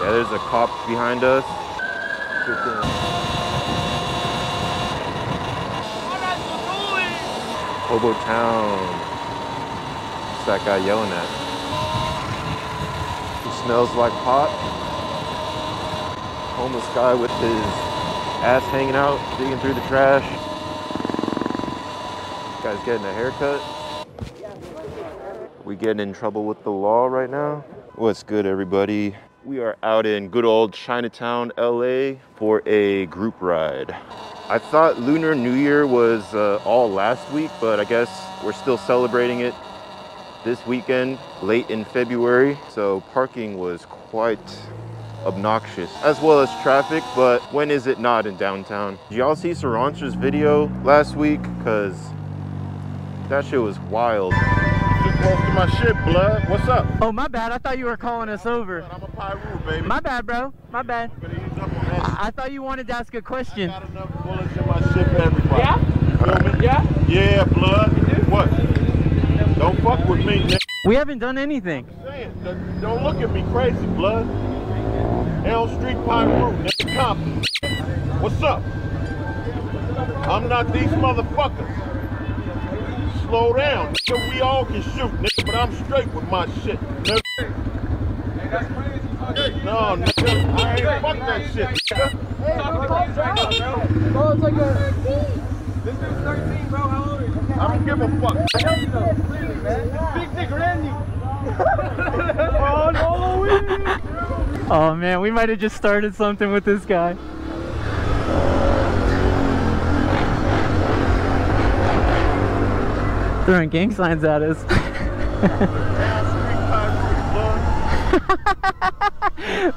Yeah, there's a cop behind us. Hobo Town. What's that guy yelling at? He smells like pot. Homeless guy with his ass hanging out, digging through the trash. This guy's getting a haircut. We getting in trouble with the law right now. What's good, everybody? We are out in good old Chinatown, LA for a group ride. I thought Lunar New Year was all last week, but I guess we're still celebrating it this weekend, late in February. So parking was quite obnoxious, as well as traffic, but when is it not in downtown? Did y'all see Surrons' video last week? Cause that shit was wild. To my shit, blood. What's up? Oh, my bad. I thought you were calling us over. I'm a pyro, baby. My bad, bro. My bad. I thought you wanted to ask a question. I got enough bullets in my shit for everybody. Yeah? Yeah? Yeah, blood. What? Don't fuck with me, nigga. We haven't done anything. I'm saying, don't look at me crazy, blood. L Street Pyro, nigga, Compton. What's up? I'm not these motherfuckers. Slow down, nigga. We all can shoot, nigga, but I'm straight with my shit, nigga. Hey, that's crazy. No, nigga, I ain't fuck that shit, nigga. Hey, bro, it's like a... This is 13, bro, how old are you? I don't give a fuck. Big dick Randy. Oh, no. Oh, man, we might have just started something with this guy. Throwing gang signs at us.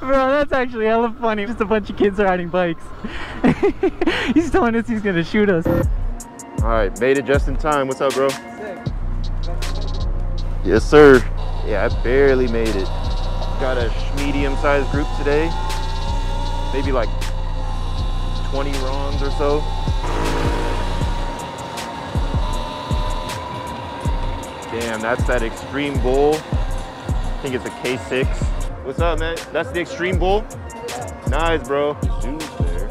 Bro, that's actually hella funny. Just a bunch of kids riding bikes. He's telling us he's gonna shoot us. Alright, made it just in time. What's up, bro? Yes, sir. Yeah, I barely made it. Got a medium-sized group today. Maybe like 20 ronds or so. Damn, that's that extreme bull. I think it's a K6. What's up, man? That's the extreme bull? Yeah. Nice, bro. Dude, there.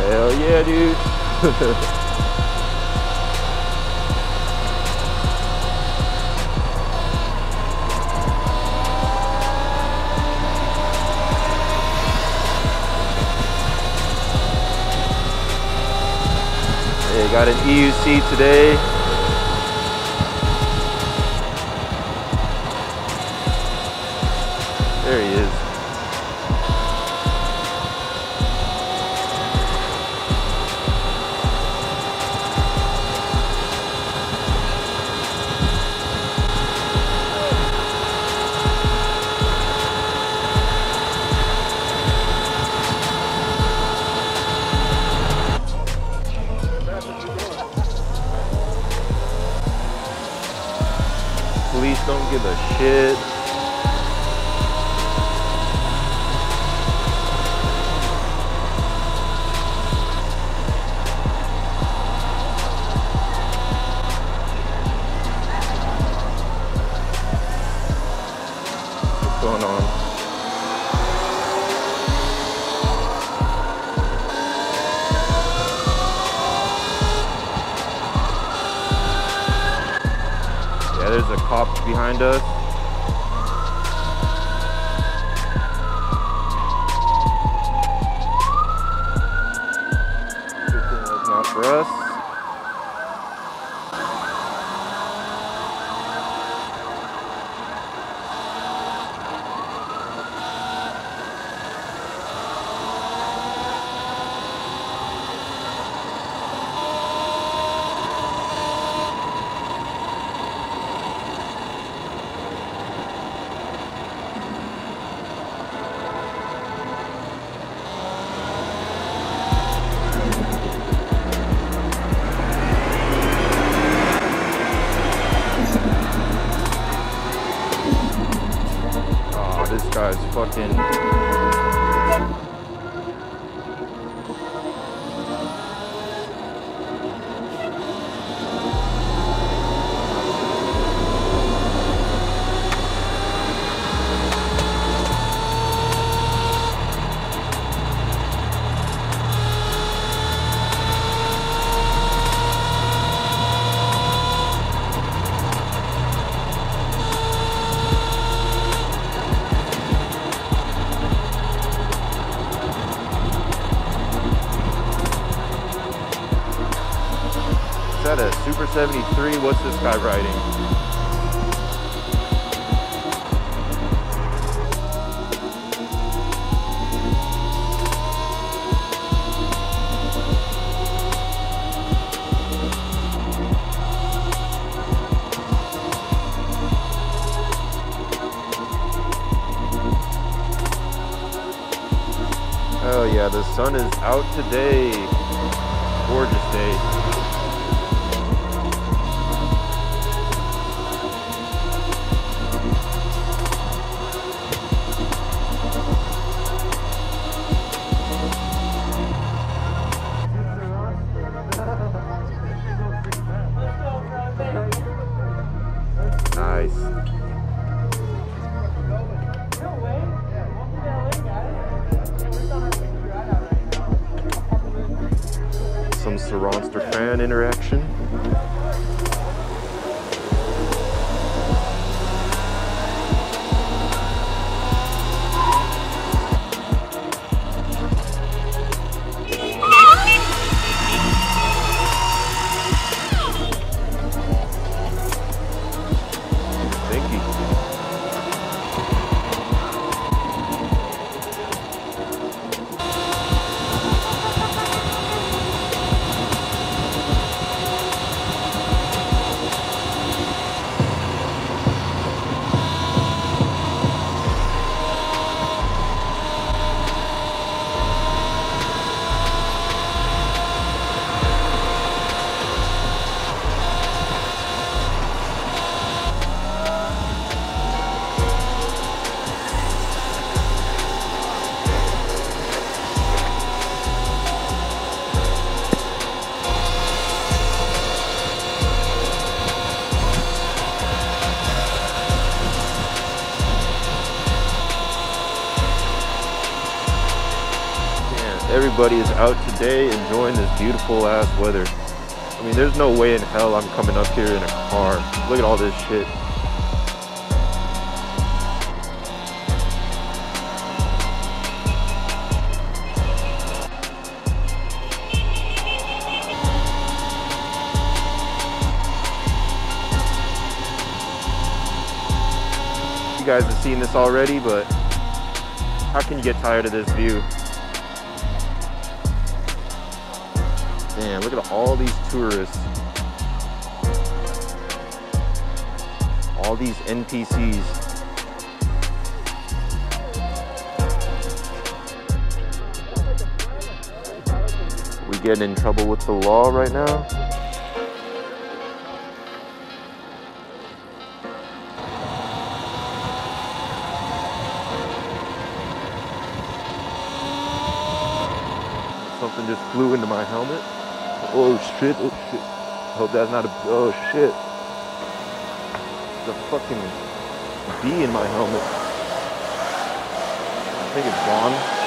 Hell yeah, dude. Got an EUC today. There he is. Police don't give a shit. What's going on? There's a cop behind us. That's not for us. Guys, fucking. 73. What's this guy riding? Oh yeah, the sun is out today. Gorgeous day. Nice. Some Surrons fan interaction. Everybody is out today enjoying this beautiful ass weather. I mean, there's no way in hell I'm coming up here in a car. Look at all this shit. You guys have seen this already, but how can you get tired of this view? Man, look at all these tourists. All these NPCs. We getting in trouble with the law right now? Something just flew into my helmet. Oh shit, oh shit. Hope that's not a, oh shit. The fucking bee in my helmet. I think it's gone.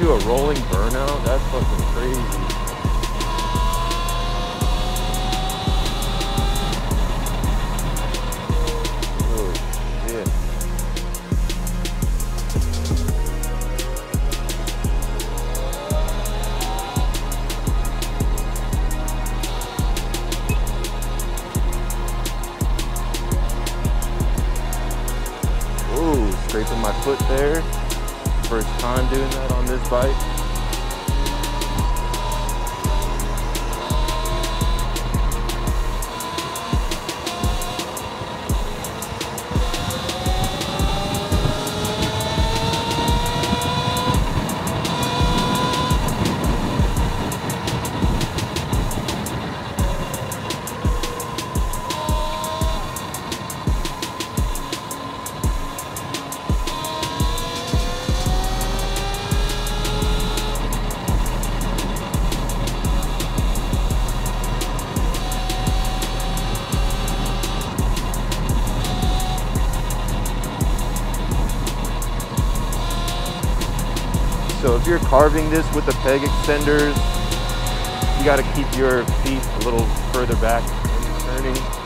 Do a rolling burnout? That's fucking crazy. Holy shit. Ooh, scraping my foot there. First time doing that on this bike. So if you're carving this with the peg extenders, you got to keep your feet a little further back when you're turning.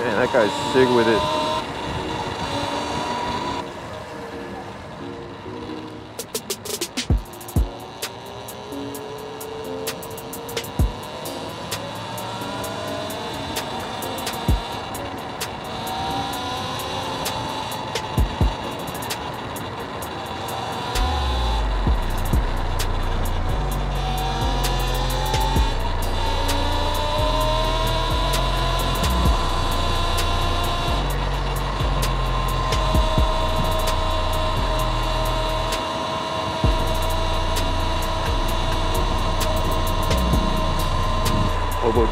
Man, that guy's sig with it.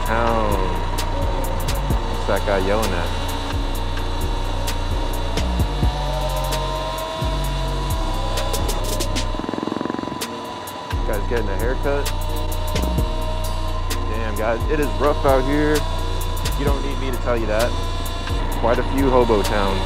Town. What's that guy yelling at? This guy's getting a haircut. Damn, guys, it is rough out here. You don't need me to tell you that. Quite a few hobo towns.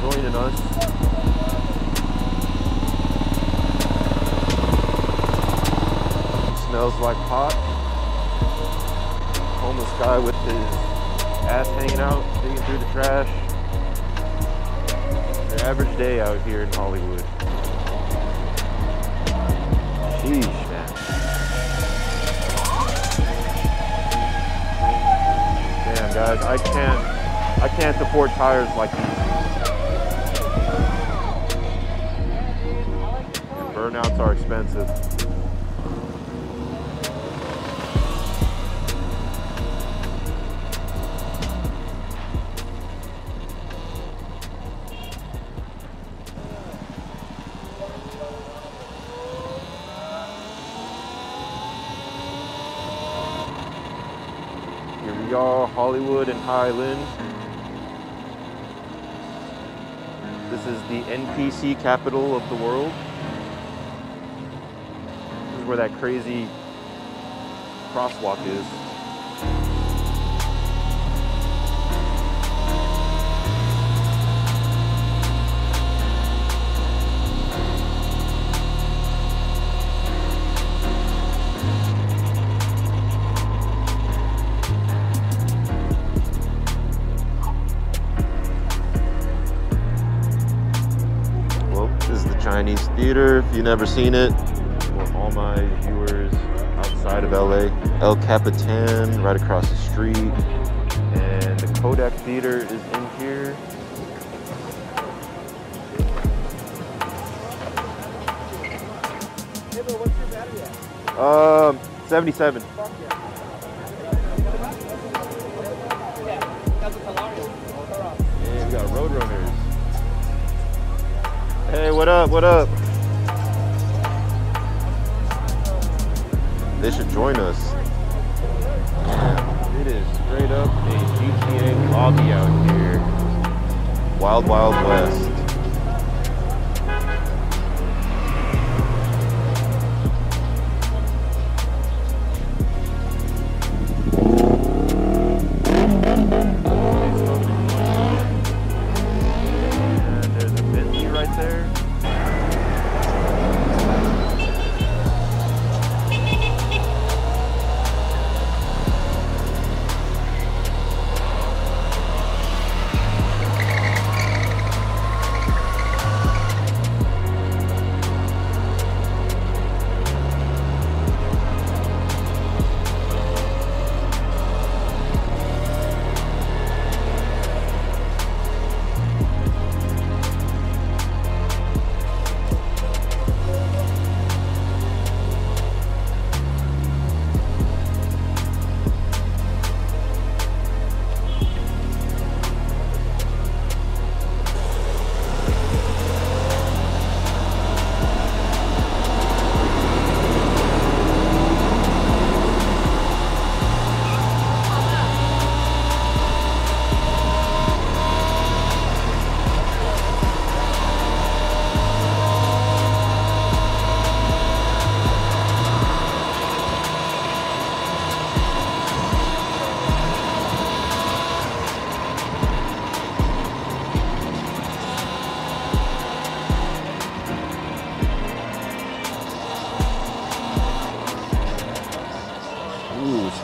Joining us. He smells like pot. Homeless guy with his ass hanging out, digging through the trash. Your average day out here in Hollywood. Sheesh. Man. Damn guys, I can't support tires like these. Burnouts are expensive. Here we are, Hollywood and Highland. This is the NPC capital of the world. Where that crazy crosswalk is. Well, this is the Chinese Theater, if you've never seen it. All my viewers outside of LA, El Capitan right across the street, and the Kodak Theater is in here. Hey, bro, what's your battery at? 77. Hey, we got Roadrunners. Hey, what up? What up? They should join us. Man, it is straight up a GTA lobby out here. Wild, wild west.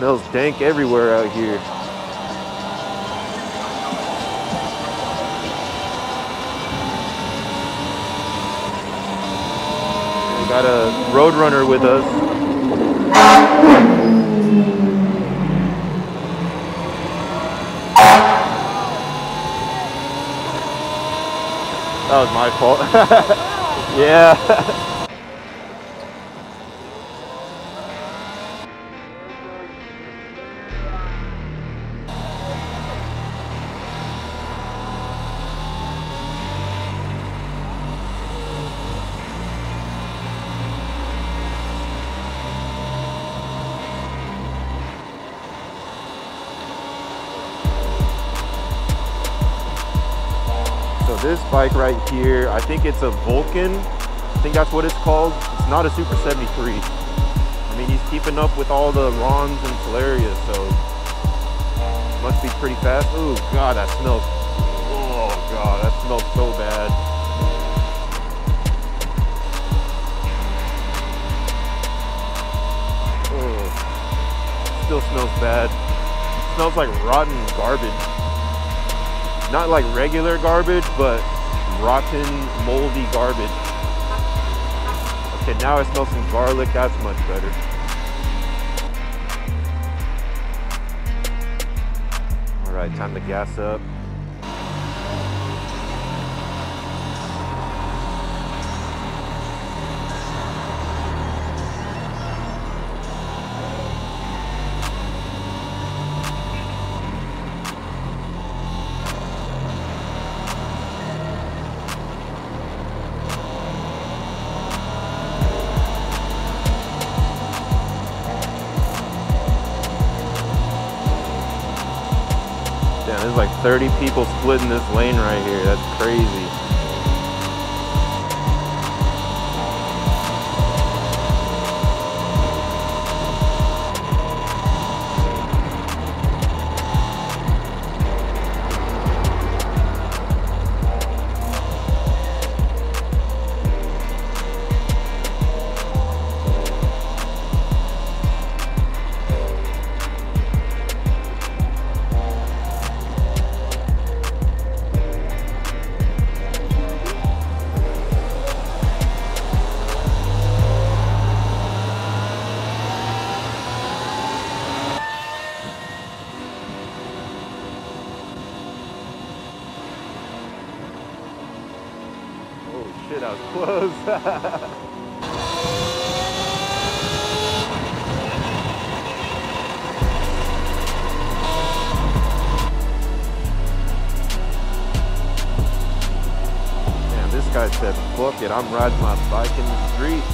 Smells dank everywhere out here. We got a Roadrunner with us. That was my fault. Yeah. This bike right here, I think it's a Vulcan. I think that's what it's called. It's not a Super 73. I mean, he's keeping up with all the Surrons and Talarias, so must be pretty fast. Oh god, that smells. Oh god, that smells so bad. Oh, still smells bad. It smells like rotten garbage. Not like regular garbage, but rotten, moldy garbage. Okay, now I smell some garlic. That's much better. All right, time to gas up. There's like 30 people splitting this lane right here. That's crazy. Shit, I was close. Damn, this guy said, fuck it, I'm riding my bike in the street.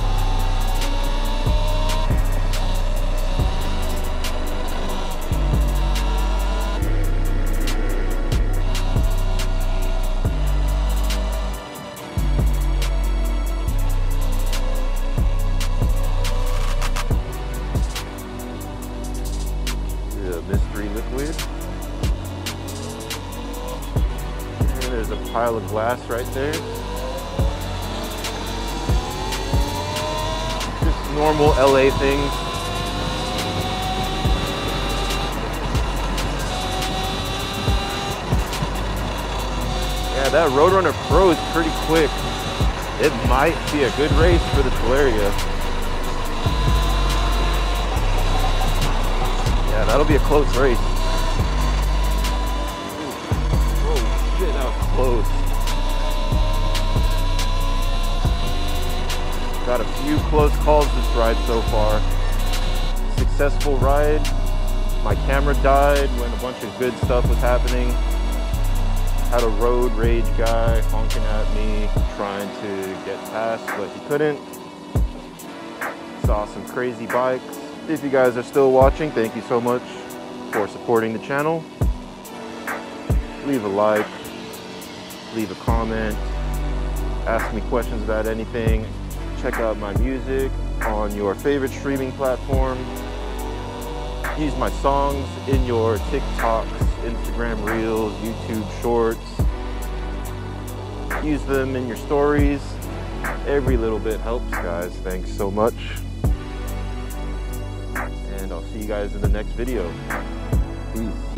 Pile of glass right there. Just normal LA things. Yeah, that Roadrunner froze pretty quick. It might be a good race for the Talaria. Yeah, that'll be a close race. Close. Got a few close calls this ride so far. Successful ride. My camera died when a bunch of good stuff was happening. Had a road rage guy honking at me, trying to get past, but he couldn't. Saw some crazy bikes. If you guys are still watching, thank you so much for supporting the channel. Leave a like. Leave a comment, ask me questions about anything, check out my music on your favorite streaming platform, use my songs in your TikToks, Instagram Reels, YouTube Shorts, use them in your stories. Every little bit helps, guys. Thanks so much. And I'll see you guys in the next video. Peace.